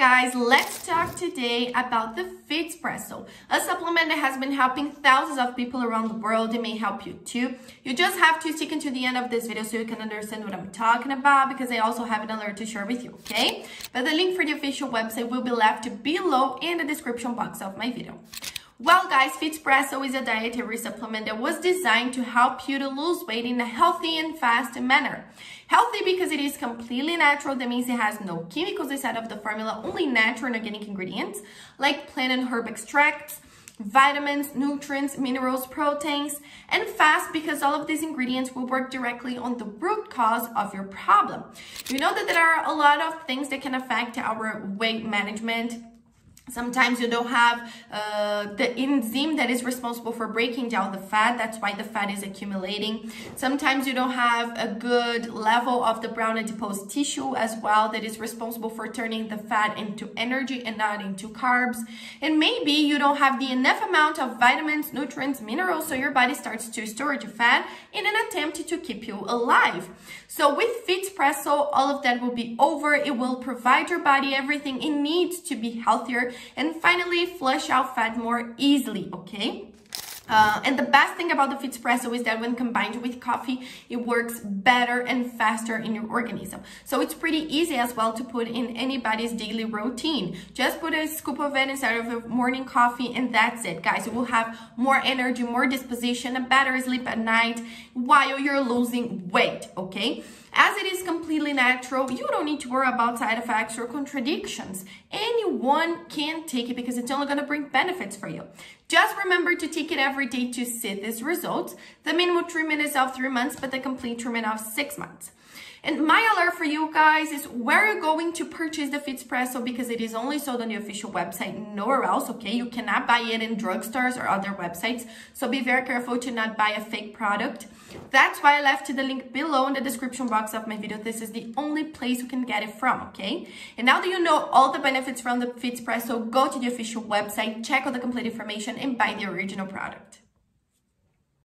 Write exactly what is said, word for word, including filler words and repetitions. guys, let's talk today about the Fitspresso, a supplement that has been helping thousands of people around the world. It may help you too. You just have to stick until the end of this video so you can understand what I'm talking about, because I also have an alert to share with you, okay? But the link for the official website will be left below in the description box of my video. Well guys, Fitspresso is a dietary supplement that was designed to help you to lose weight in a healthy and fast manner. Healthy because it is completely natural, that means it has no chemicals inside of the formula, only natural and organic ingredients like plant and herb extracts, vitamins, nutrients, minerals, proteins, and fast because all of these ingredients will work directly on the root cause of your problem. You know that there are a lot of things that can affect our weight management. Sometimes you don't have uh, the enzyme that is responsible for breaking down the fat. That's why the fat is accumulating. Sometimes you don't have a good level of the brown adipose tissue as well, that is responsible for turning the fat into energy and not into carbs. And maybe you don't have the enough amount of vitamins, nutrients, minerals, so your body starts to store the fat in an attempt to keep you alive. So with Fitspresso, all of that will be over. It will provide your body everything it needs to be healthier and finally flush out fat more easily, okay? Uh, and the best thing about the Fitspresso is that when combined with coffee, it works better and faster in your organism. So it's pretty easy as well to put in anybody's daily routine. Just put a scoop of it inside of your morning coffee and that's it, guys. You will have more energy, more disposition, a better sleep at night while you're losing weight, okay? As it is completely natural, you don't need to worry about side effects or contradictions. Anyone can take it because it's only going to bring benefits for you. Just remember to take it every day to see these results. The minimum treatment is of three months, but the complete treatment of six months. And my alert for you guys is where you're going to purchase the Fitspresso, because it is only sold on the official website, nowhere else, okay? You cannot buy it in drugstores or other websites, so be very careful to not buy a fake product. That's why I left the link below in the description box of my video. This is the only place you can get it from, okay? And now that you know all the benefits from the Fitspresso, go to the official website, check out the complete information, and buy the original product.